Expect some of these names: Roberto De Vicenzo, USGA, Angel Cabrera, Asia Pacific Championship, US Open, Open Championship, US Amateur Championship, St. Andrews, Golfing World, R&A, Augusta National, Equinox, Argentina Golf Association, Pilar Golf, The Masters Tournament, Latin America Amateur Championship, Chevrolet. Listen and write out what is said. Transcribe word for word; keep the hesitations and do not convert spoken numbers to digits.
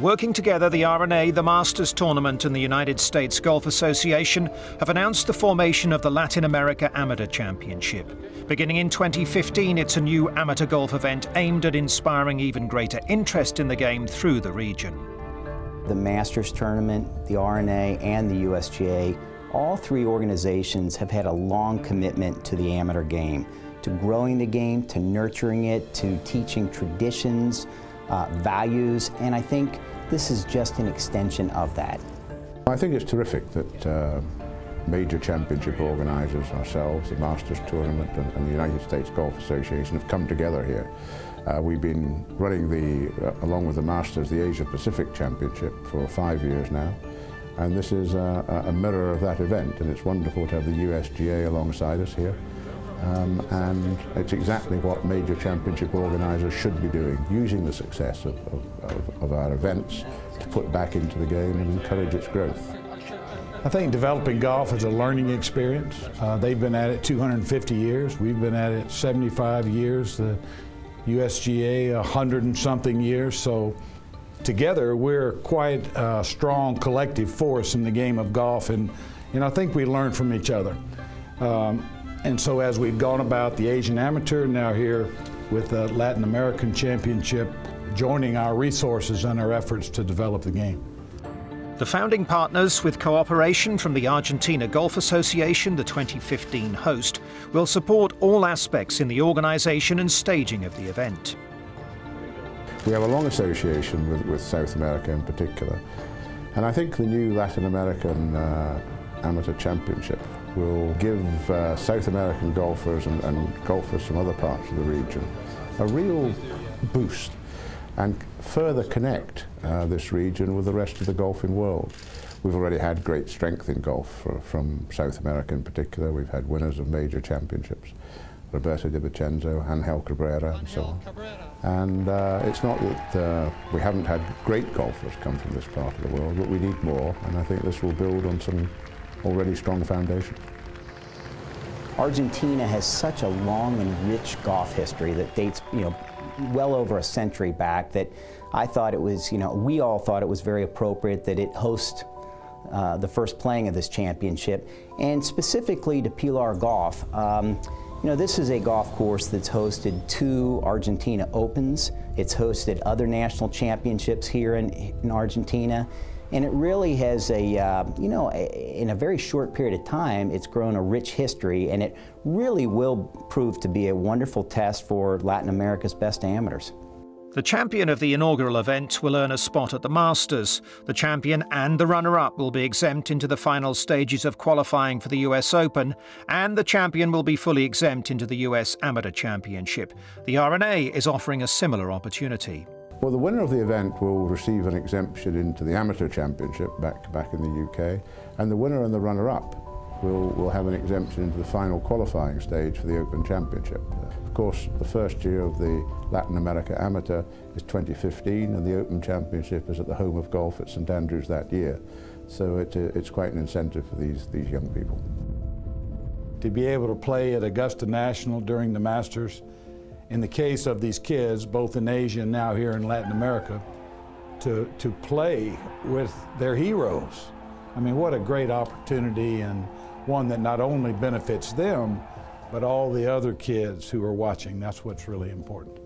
Working together, the R and A, the Masters Tournament and the United States Golf Association have announced the formation of the Latin America Amateur Championship. Beginning in twenty fifteen, it's a new amateur golf event aimed at inspiring even greater interest in the game through the region. The Masters Tournament, the R and A and the U S G A, all three organizations have had a long commitment to the amateur game, to growing the game, to nurturing it, to teaching traditions, uh, values, and I think this is just an extension of that. I think it's terrific that uh, major championship organizers, ourselves, the Masters Tournament and, and the United States Golf Association have come together here. Uh, we've been running, the, uh, along with the Masters, the Asia Pacific Championship for five years now. And this is a, a mirror of that event, and it's wonderful to have the U S G A alongside us here. Um, and it's exactly what major championship organisers should be doing, using the success of, of, of our events to put back into the game and encourage its growth. I think developing golf is a learning experience. Uh, they've been at it two hundred fifty years, we've been at it seventy-five years, the U S G A a hundred and something years, so together we're quite a strong collective force in the game of golf, and, and I think we learn from each other. Um, and so as we've gone about the Asian Amateur, now here with the Latin American Championship, joining our resources and our efforts to develop the game. The founding partners, with cooperation from the Argentina Golf Association, the twenty fifteen host, will support all aspects in the organization and staging of the event. We have a long association with, with South America in particular, and I think the new Latin American uh, Amateur Championship will give uh, South American golfers and, and golfers from other parts of the region a real boost and further connect uh, this region with the rest of the golfing world. We've already had great strength in golf for, from South America in particular. We've had winners of major championships. Roberto De Vicenzo, Angel Cabrera and so on. And uh, it's not that uh, we haven't had great golfers come from this part of the world, but we need more, and I think this will build on some already strong foundation. Argentina has such a long and rich golf history that dates, you know, well over a century back, that I thought it was, you know, we all thought it was very appropriate that it hosts uh, the first playing of this championship, and specifically to Pilar Golf. Um, You know, this is a golf course that's hosted two Argentina Opens. It's hosted other national championships here in, in Argentina. And it really has a, uh, you know, a, in a very short period of time, it's grown a rich history, and it really will prove to be a wonderful test for Latin America's best amateurs. The champion of the inaugural event will earn a spot at the Masters. The champion and the runner-up will be exempt into the final stages of qualifying for the U S Open, and the champion will be fully exempt into the U S Amateur Championship. The R and A is offering a similar opportunity. Well, the winner of the event will receive an exemption into the Amateur Championship back, back in the U K, and the winner and the runner-up will, will have an exemption into the final qualifying stage for the Open Championship. Of course, the first year of the Latin America Amateur is twenty fifteen, and the Open Championship is at the home of golf at Saint Andrews that year. So it, it's quite an incentive for these, these young people. To be able to play at Augusta National during the Masters, in the case of these kids, both in Asia and now here in Latin America, to, to play with their heroes. I mean, what a great opportunity, and one that not only benefits them, but all the other kids who are watching. That's what's really important.